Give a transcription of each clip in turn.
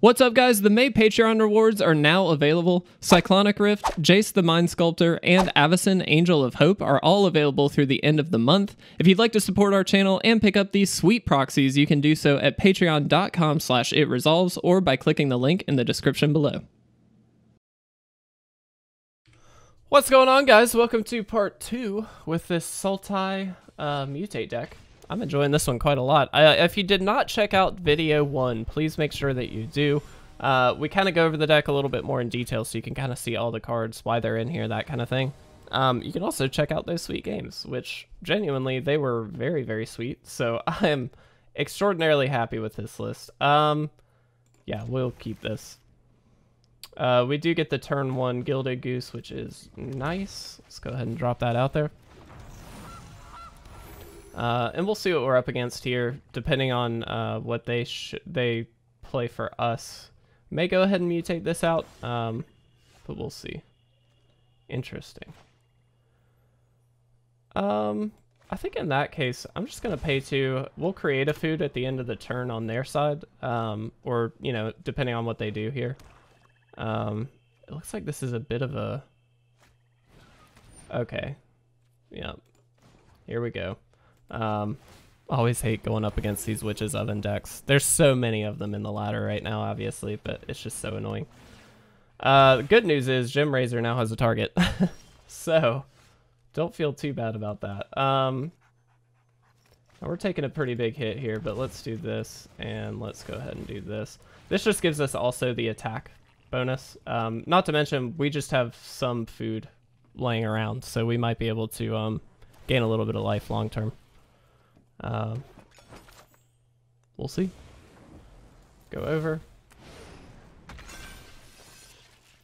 What's up, guys? The May Patreon rewards are now available. Cyclonic Rift, Jace the Mind Sculptor, and Avacyn, Angel of Hope are all available through the end of the month. If you'd like to support our channel and pick up these sweet proxies, you can do so at patreon.com/itresolves or by clicking the link in the description below. What's going on, guys? Welcome to part 2 with this Sultai Mutate deck. I'm enjoying this one quite a lot. If you did not check out video 1, please make sure that you do. We kind of go over the deck a little bit more in detail so you can kind of see all the cards, why they're in here, that kind of thing. You can also check out those sweet games, which genuinely, they were very, very sweet. So I am extraordinarily happy with this list. Yeah, we'll keep this. We do get the turn 1 Gilded Goose, which is nice. Let's go ahead and drop that out there. And we'll see what we're up against here, depending on what they play for us. May go ahead and mutate this out, but we'll see. Interesting. I think in that case, I'm just going to pay 2. We'll create a food at the end of the turn on their side, or, you know, depending on what they do here. It looks like this is a bit of a... Okay. Yeah. Here we go. Always hate going up against these Witch's Oven decks. There's so many of them in the ladder right now, obviously, but it's just so annoying. Good news is Gemrazer now has a target, so don't feel too bad about that. We're taking a pretty big hit here, but let's do this, and let's go ahead and do this. This just gives us also the attack bonus. Not to mention, we just have some food laying around, so we might be able to gain a little bit of life long term. We'll see. Go over.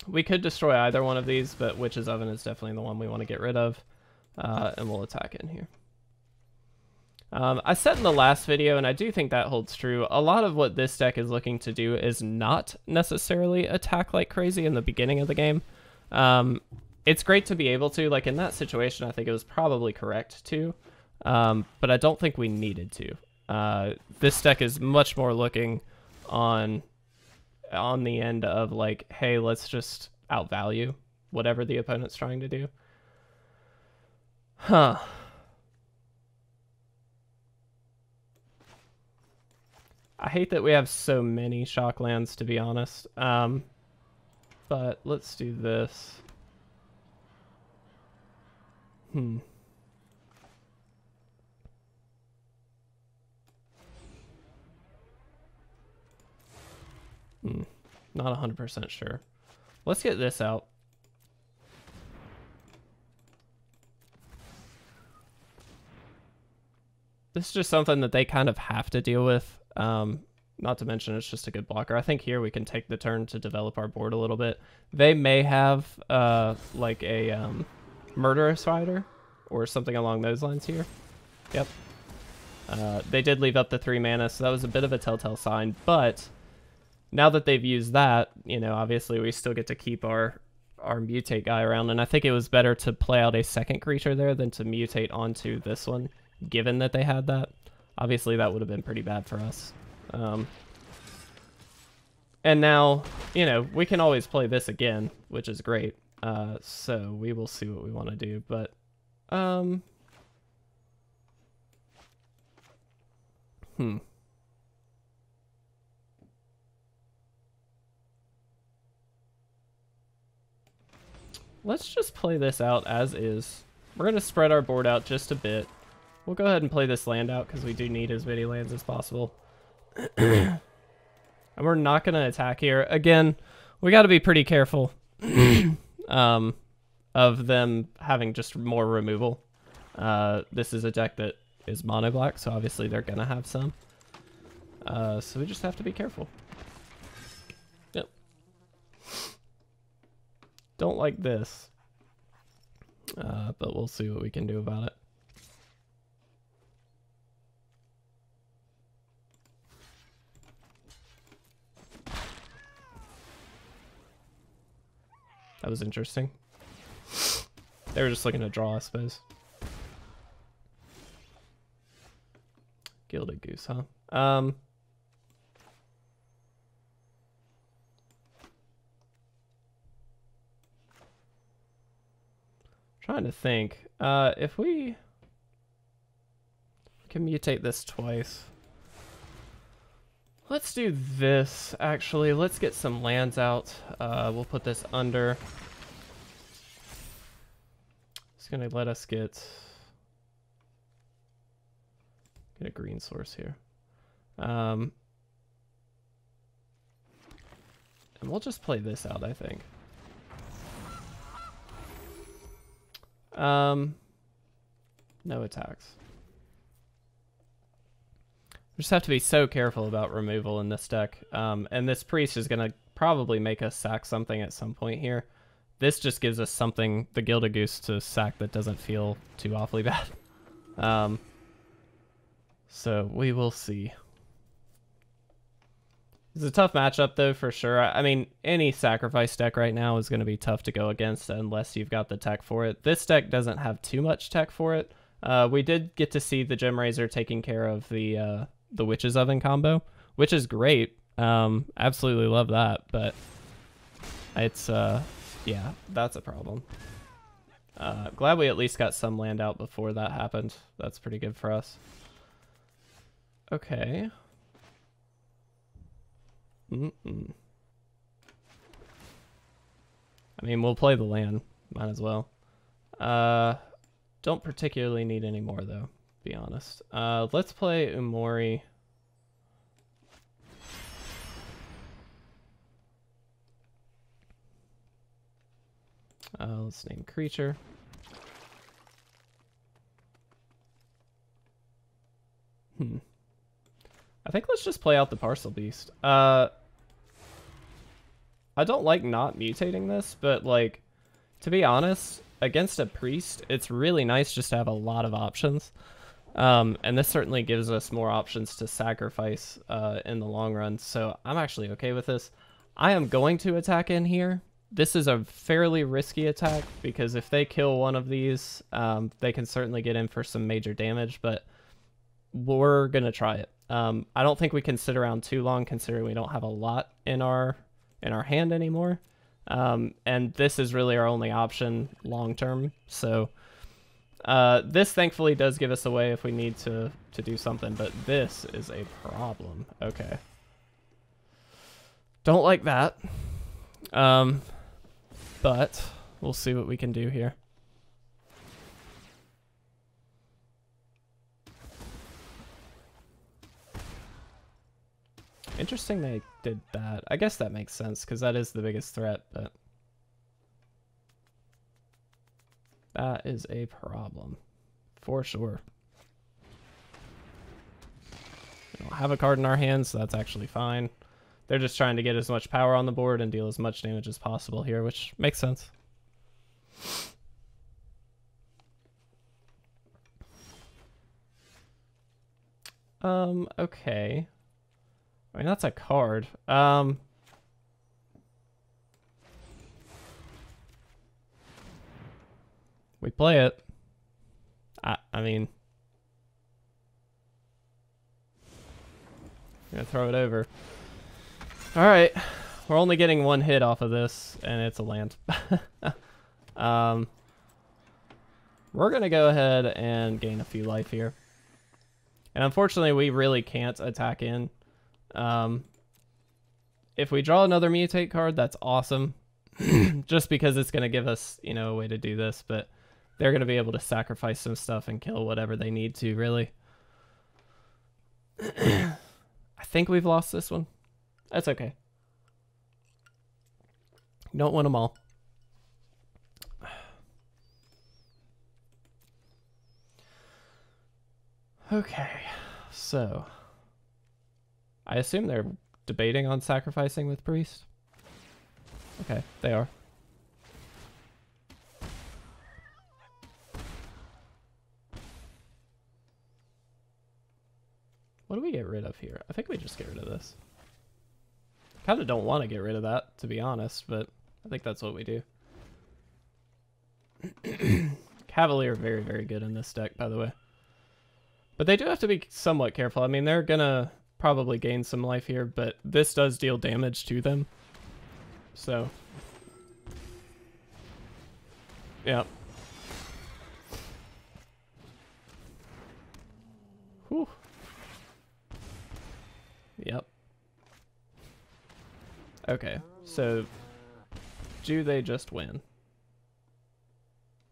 We could destroy either one of these, but Witch's Oven is definitely the one we want to get rid of. And we'll attack in here. I said in the last video, and I do think that holds true, a lot of what this deck is looking to do is not necessarily attack like crazy in the beginning of the game. It's great to be able to, like in that situation, I think it was probably correct to. But I don't think we needed to. This deck is much more looking on the end of like, hey, let's just outvalue whatever the opponent's trying to do. Huh. I hate that we have so many shock lands, to be honest. But let's do this. Not 100% sure. Let's get this out. This is just something that they kind of have to deal with. Not to mention it's just a good blocker. I think here we can take the turn to develop our board a little bit. They may have like a Murderous Rider or something along those lines here. Yep. They did leave up the 3 mana, so that was a bit of a telltale sign, but... Now that they've used that, you know, obviously we still get to keep our mutate guy around, and I think it was better to play out a second creature there than to mutate onto this one, given that they had that. Obviously that would have been pretty bad for us. And now, you know, we can always play this again, which is great. So we will see what we want to do, but... Let's just play this out as is. We're going to spread our board out just a bit. We'll go ahead and play this land out because we do need as many lands as possible. And we're not going to attack here. Again, we got to be pretty careful of them having just more removal. This is a deck that is mono-black, so obviously they're going to have some. So we just have to be careful. Don't like this, but we'll see what we can do about it. That was interesting. They were just looking to draw, I suppose. Gilded Goose, huh? Trying to think. If we can mutate this twice. Let's do this, actually. Let's get some lands out. We'll put this under. It's going to let us get a green source here. And we'll just play this out, I think. No attacks. We just have to be so careful about removal in this deck. And this priest is going to probably make us sack something at some point here. This just gives us something, the Gilded Goose, to sack that doesn't feel too awfully bad. So we will see. It's a tough matchup, though, for sure. I mean, any sacrifice deck right now is going to be tough to go against unless you've got the tech for it. This deck doesn't have too much tech for it. We did get to see the Gemrazer taking care of the Witch's Oven combo, which is great. Absolutely love that, but it's, yeah, that's a problem. Glad we at least got some land out before that happened. That's pretty good for us. Okay. I mean, we'll play the land. Might as well. Don't particularly need any more, though, to be honest. Let's play Umori. Let's name creature. I think let's just play out the Parcel Beast. I don't like not mutating this, but, like, to be honest, against a priest, it's really nice just to have a lot of options. And this certainly gives us more options to sacrifice in the long run, so I'm actually okay with this. I am going to attack in here. This is a fairly risky attack, because if they kill one of these, they can certainly get in for some major damage, but we're going to try it. I don't think we can sit around too long, considering we don't have a lot in our hand anymore. And this is really our only option long term. So this thankfully does give us a way if we need to do something, but this is a problem. Okay. Don't like that. But we'll see what we can do here. Interesting they did that. I guess that makes sense, because that is the biggest threat, but that is a problem. For sure. We don't have a card in our hands, so that's actually fine. They're just trying to get as much power on the board and deal as much damage as possible here, which makes sense. Okay. I mean, that's a card. We play it. I mean, I'm gonna throw it over. All right, we're only getting one hit off of this, and it's a land. We're gonna go ahead and gain a few life here. And unfortunately, we really can't attack in. If we draw another mutate card, that's awesome. Just because it's going to give us, you know, a way to do this, but they're going to be able to sacrifice some stuff and kill whatever they need to, really. I think we've lost this one. That's okay. You don't win them all. Okay, so I assume they're debating on sacrificing with priest. Okay, they are. What do we get rid of here? I think we just get rid of this. Kind of don't want to get rid of that, to be honest, but I think that's what we do. Cavalier, very, very good in this deck, by the way. But they do have to be somewhat careful. I mean, they're going to probably gain some life here, but this does deal damage to them, so yeah, Whew. Yep. Okay, so do they just win?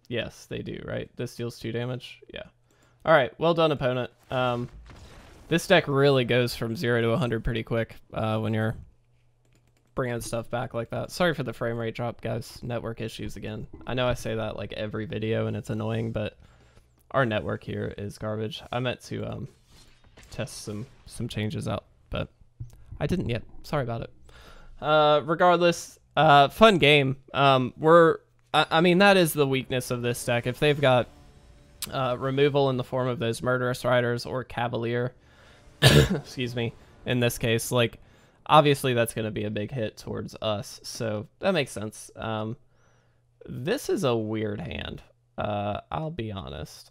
Yes, they do, right? This deals 2 damage? Yeah. Alright, well done, opponent. This deck really goes from 0 to 100 pretty quick when you're bringing stuff back like that. Sorry for the frame rate drop, guys. Network issues again. I know I say that like every video and it's annoying, but our network here is garbage. I meant to test some changes out, but I didn't yet. Sorry about it. Regardless, fun game. I mean, that is the weakness of this deck. If they've got removal in the form of those Murderous Riders or Cavalier, excuse me, in this case, like, obviously that's going to be a big hit towards us, so that makes sense. This is a weird hand, I'll be honest.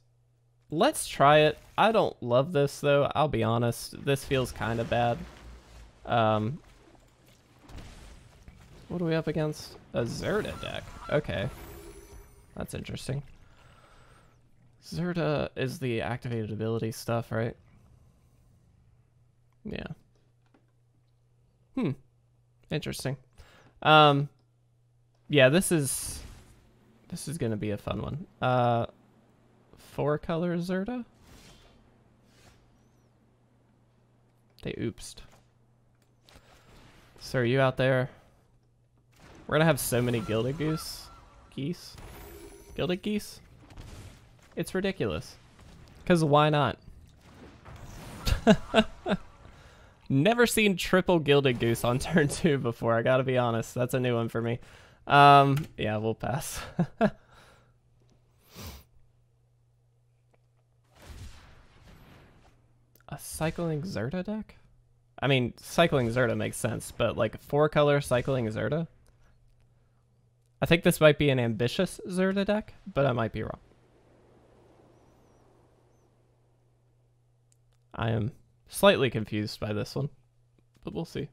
Let's try it. I don't love this, though, I'll be honest. This feels kind of bad. What are we up against? A Zerda deck. Okay. That's interesting. Zerda is the activated ability stuff, right? Yeah. Hmm. Interesting. Yeah, this is gonna be a fun one. 4-color Zerda? They oopsed. So are you out there? We're gonna have so many Gilded Goose. Geese? Gilded Geese? It's ridiculous. Because why not? Never seen triple Gilded Goose on turn 2 before, I gotta be honest. That's a new one for me. Yeah, we'll pass. A Cycling Zerda deck? I mean, Cycling Zerda makes sense, but like 4-color Cycling Zerda? I think this might be an ambitious Zerda deck, but I might be wrong. I am slightly confused by this one, but we'll see.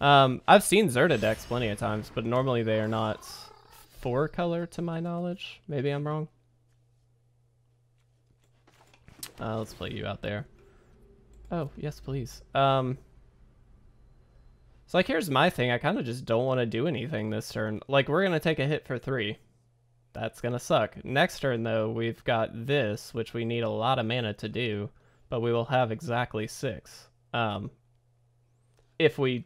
I've seen Zerda decks plenty of times, but normally they are not 4-color to my knowledge. Maybe I'm wrong. Let's play you out there. Oh, yes, please. So, like, here's my thing. I kind of just don't want to do anything this turn. Like, we're going to take a hit for 3. That's going to suck. Next turn, though, we've got this, which we need a lot of mana to do, but we will have exactly 6. If we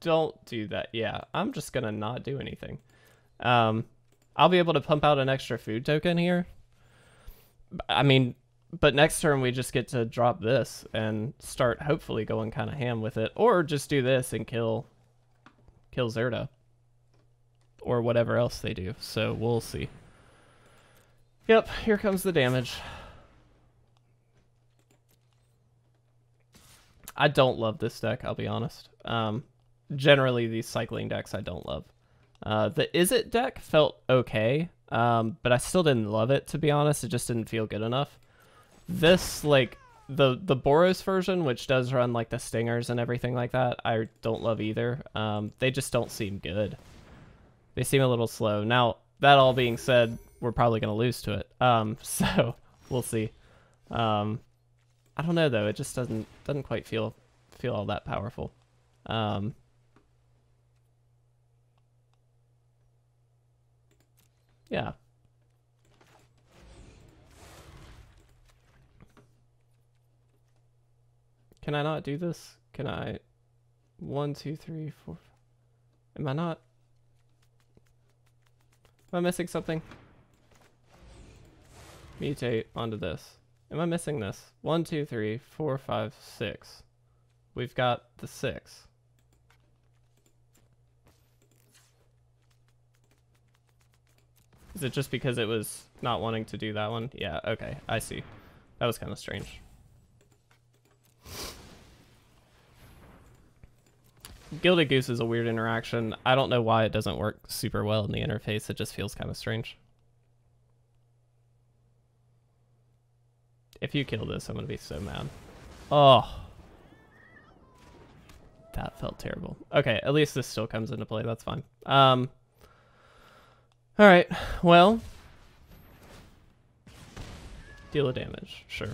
don't do that, yeah, I'm just going to not do anything. I'll be able to pump out an extra food token here. I mean... But next turn, we just get to drop this and start hopefully going kind of ham with it. Or just do this and kill Zerda. Or whatever else they do. So we'll see. Yep, here comes the damage. I don't love this deck, I'll be honest. Generally, these cycling decks I don't love. The Izzet deck felt okay, but I still didn't love it, to be honest. It just didn't feel good enough. This, like, the Boros version, which does run, like, the stingers and everything like that, I don't love either. They just don't seem good. They seem a little slow. Now, that all being said, we're probably going to lose to it. So, we'll see. I don't know, though. It just doesn't quite feel all that powerful. Yeah. Can I not do this? Can I... 1, 2, 3, 4... Am I not... Am I missing something? Mutate onto this. Am I missing this? 1, 2, 3, 4, 5, 6. We've got the 6. Is it just because it was not wanting to do that one? Yeah, okay, I see. That was kind of strange. Gilded Goose is a weird interaction. I don't know why it doesn't work super well in the interface. It just feels kind of strange. If you kill this, I'm going to be so mad. Oh. That felt terrible. Okay, at least this still comes into play. That's fine. All right, well. Deal of damage, sure.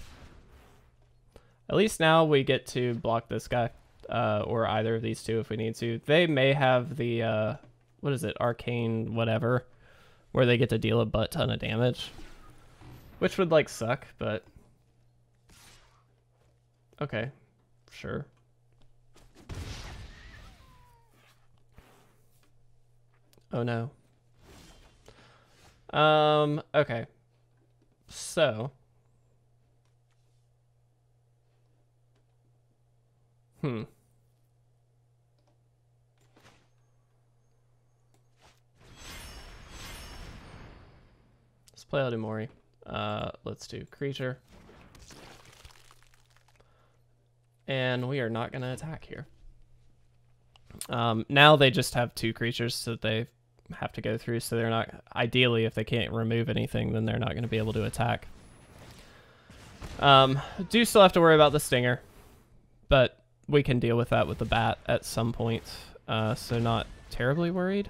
At least now we get to block this guy, or either of these two if we need to. They may have the, what is it, arcane whatever, where they get to deal a butt ton of damage, which would, like, suck, but... Okay, sure. Oh no. Okay. So. Let's play out Umori. Let's do creature. And we are not gonna attack here. Now they just have two creatures that they have to go through, so they're not, ideally, if they can't remove anything, then they're not going to be able to attack. Do still have to worry about the stinger, but we can deal with that with the bat at some point, so not terribly worried.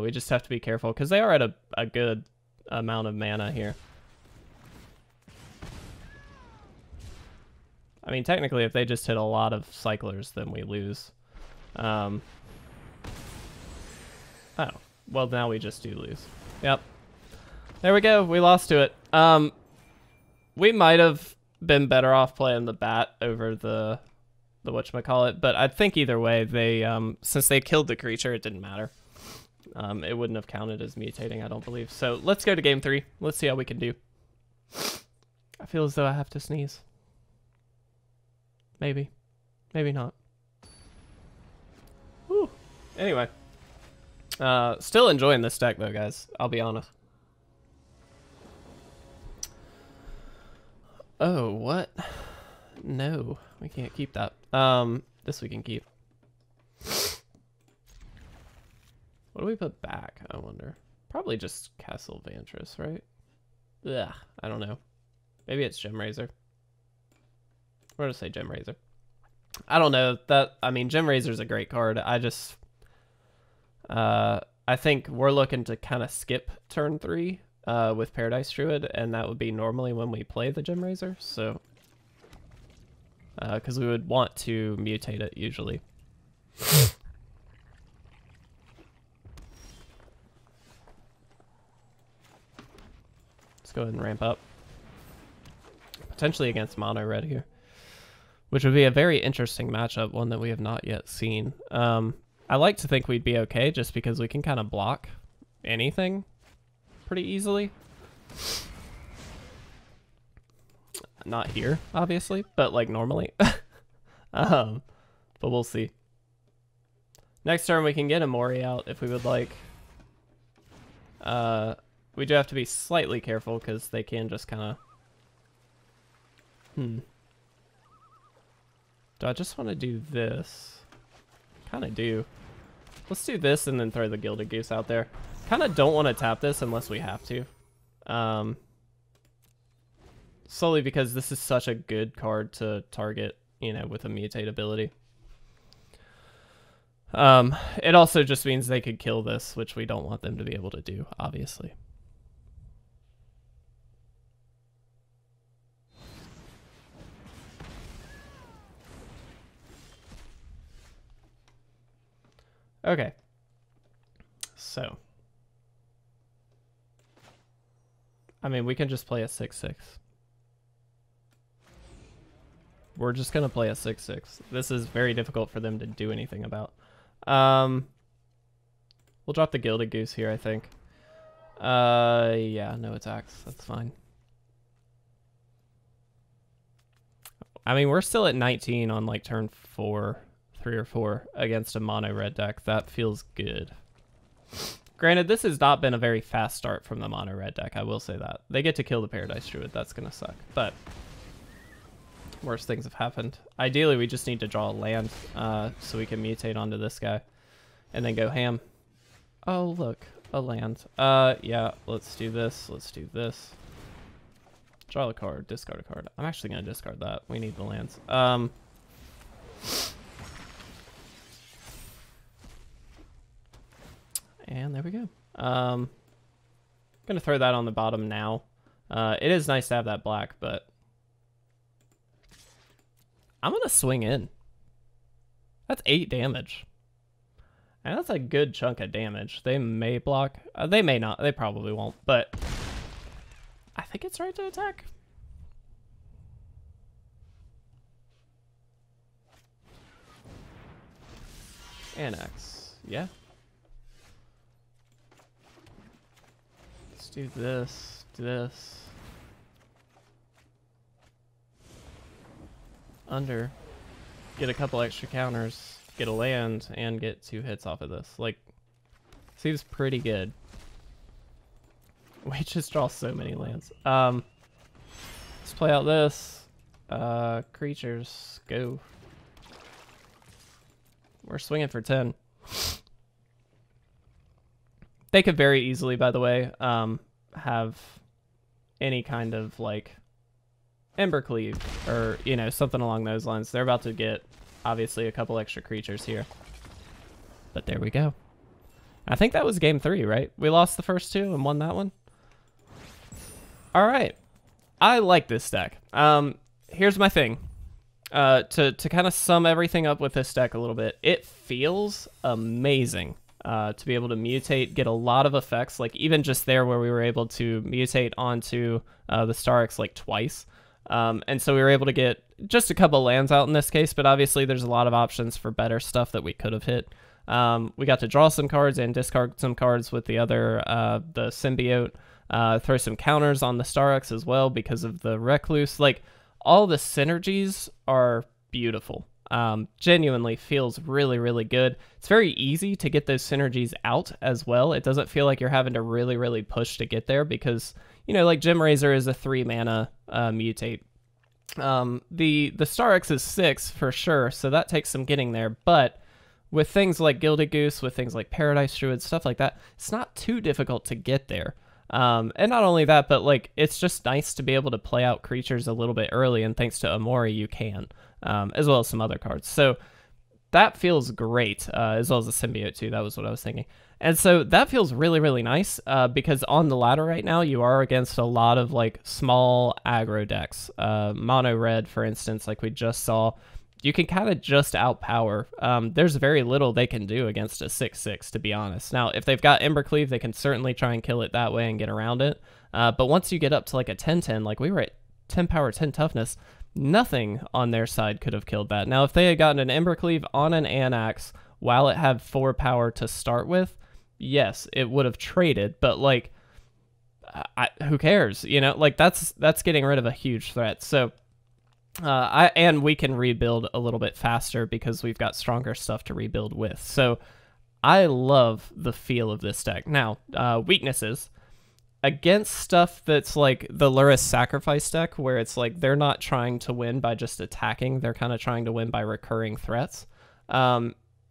We just have to be careful because they are at a good amount of mana here. I mean, technically, if they just hit a lot of cyclers, then we lose. Oh, well, now we just do lose. Yep. There we go. We lost to it. We might have been better off playing the bat over the whatchamacallit, but I think either way, they since they killed the creature, it didn't matter. It wouldn't have counted as mutating, I don't believe. So let's go to game three. Let's see how we can do. I feel as though I have to sneeze. Maybe. Maybe not. Whew. Anyway. Still enjoying this deck though, guys. I'll be honest. Oh, what? No, we can't keep that. This we can keep. What do we put back, I wonder? Probably just Castle Vantress, right? Yeah, I don't know. Maybe it's Gemrazer. We're gonna say Gemrazer. I don't know. Gemrazer's a great card. I think we're looking to kind of skip turn 3 with Paradise Druid, and that would be normally when we play the Gemrazer, so... Because we would want to mutate it, usually. Let's go ahead and ramp up. Potentially against Mono Red here, which would be a very interesting matchup, one that we have not yet seen. I like to think we'd be okay just because we can kind of block anything pretty easily. Not here, obviously, but like normally. But we'll see. Next turn we can get Umori out if we would like. We do have to be slightly careful because they can just kind of... Do I just want to do this? Kind of do. Let's do this and then throw the Gilded Goose out there. Kind of don't want to tap this unless we have to. Solely because this is such a good card to target, you know, with a mutate ability. It also just means they could kill this, which we don't want them to be able to do, obviously. Okay, so, I mean, we can just play a 6-6. We're just going to play a 6-6. This is very difficult for them to do anything about. We'll drop the Gilded Goose here, I think. Yeah, no attacks. That's fine. I mean, we're still at 19 on, like, turn 4. 3 or 4 against a mono red deck. That feels good. Granted, this has not been a very fast start from the mono red deck, I will say that. They get to kill the Paradise Druid, that's gonna suck, but worse things have happened. Ideally, we just need to draw a land so we can mutate onto this guy and then go ham. Oh, look, a land. Yeah, let's do this, Draw a card, discard a card. I'm actually gonna discard that. We need the lands. And there we go. Gonna throw that on the bottom now. It is nice to have that black, but I'm going to swing in. That's 8 damage. And that's a good chunk of damage. They may block. They may not. They probably won't. But I think it's right to attack. Anax. Yeah. Let's do this. Do this. Under. Get a couple extra counters. Get a land and get 2 hits off of this. Like, seems pretty good. We just draw so many lands. Let's play out this. Creatures, go. We're swinging for 10. They could very easily, by the way, have any kind of, like, Embercleave or, you know, something along those lines. They're about to get... obviously a couple extra creatures here, but there we go. I think that was game 3, right? We lost the first 2 and won that one. All right, I like this deck. Here's my thing. To kind of sum everything up with this deck a little bit, it feels amazing to be able to mutate, get a lot of effects. Like even just there where we were able to mutate onto the Starrix like twice. And so we were able to get just a couple lands out in this case, but obviously there's a lot of options for better stuff that we could have hit. We got to draw some cards and discard some cards with the other, the Symbiote, throw some counters on the Starrix as well because of the Recluse. Like, all the synergies are beautiful. Genuinely feels really, really good. It's very easy to get those synergies out as well. It doesn't feel like you're having to really, really push to get there because, you know, like Gemrazer is a 3 mana mutate. The Starrix is 6 for sure, so that takes some getting there, but with things like Gilded Goose, with things like Paradise Druid, stuff like that, it's not too difficult to get there. And not only that, but like it's just nice to be able to play out creatures a little bit early, and thanks to Umori you can, as well as some other cards. So that feels great, as well as the Symbiote too, that was what I was thinking. And so that feels really, really nice because on the ladder right now, you are against a lot of like small aggro decks. Mono red, for instance, like we just saw, you can kind of just outpower. There's very little they can do against a 6/6, to be honest. Now, if they've got Embercleave, they can certainly try and kill it that way and get around it. But once you get up to like a 10/10, like we were at 10 power, 10 toughness, nothing on their side could have killed that. Now, if they had gotten an Embercleave on an Anax while it had 4 power to start with, yes, it would have traded, but like, who cares? You know, like that's getting rid of a huge threat. So, and we can rebuild a little bit faster because we've got stronger stuff to rebuild with. So, I love the feel of this deck. Now, weaknesses against stuff that's like the Lurrus Sacrifice deck, where it's like they're not trying to win by just attacking; they're kind of trying to win by recurring threats.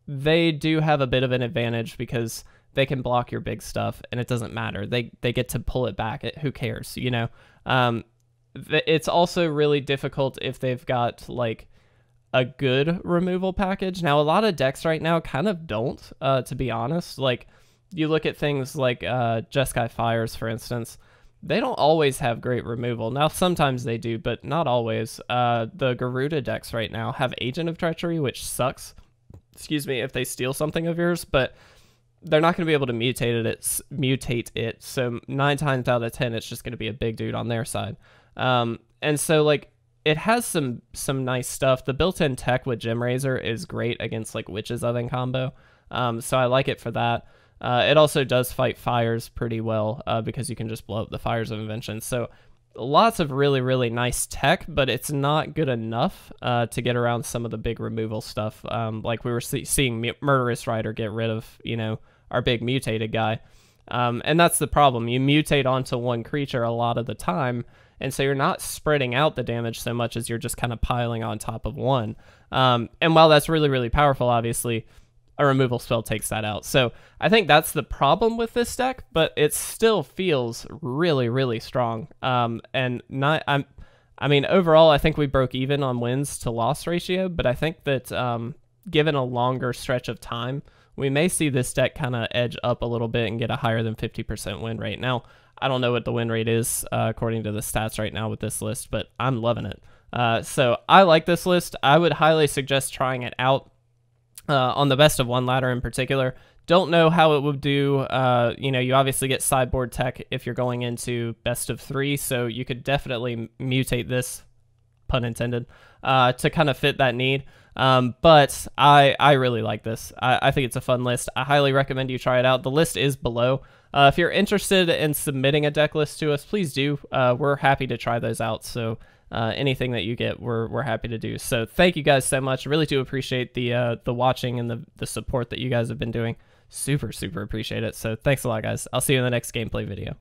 They do have a bit of an advantage because they can block your big stuff, and it doesn't matter. They get to pull it back. Who cares, you know? It's also really difficult if they've got, like, a good removal package. Now, a lot of decks right now kind of don't, to be honest. Like, you look at things like Jeskai Fires, for instance. They don't always have great removal. Now, sometimes they do, but not always. The Garuda decks right now have Agent of Treachery, which sucks. Excuse me, if they steal something of yours, but... they're not going to be able to mutate it. So 9 times out of 10, it's just going to be a big dude on their side. And so like it has some nice stuff. The built-in tech with Gemrazer is great against like Witch's Oven combo. So I like it for that. It also does fight fires pretty well because you can just blow up the Fires of Invention. So lots of really, really nice tech, but it's not good enough to get around some of the big removal stuff. Like we were seeing Murderous Rider get rid of, you know, our big mutated guy. And that's the problem. You mutate onto one creature a lot of the time, and so you're not spreading out the damage so much as you're just kind of piling on top of one. And while that's really, really powerful, obviously, a removal spell takes that out. So I think that's the problem with this deck, but it still feels really, really strong. And not, I mean, overall, I think we broke even on wins to loss ratio, but I think that given a longer stretch of time, we may see this deck kind of edge up a little bit and get a higher than 50% win rate. Now, I don't know what the win rate is according to the stats right now with this list, but I'm loving it. So I like this list. I would highly suggest trying it out on the best of one ladder in particular. Don't know how it would do. You know, you obviously get sideboard tech if you're going into best of three, so you could definitely mutate this, pun intended, to kind of fit that need. But I really like this. I think it's a fun list. I highly recommend you try it out. The list is below. If you're interested in submitting a deck list to us, please do. We're happy to try those out. So anything that you get, we're happy to do. So thank you guys so much. Really do appreciate the watching and the support that you guys have been doing. Super, super appreciate it. So thanks a lot, guys. I'll see you in the next gameplay video.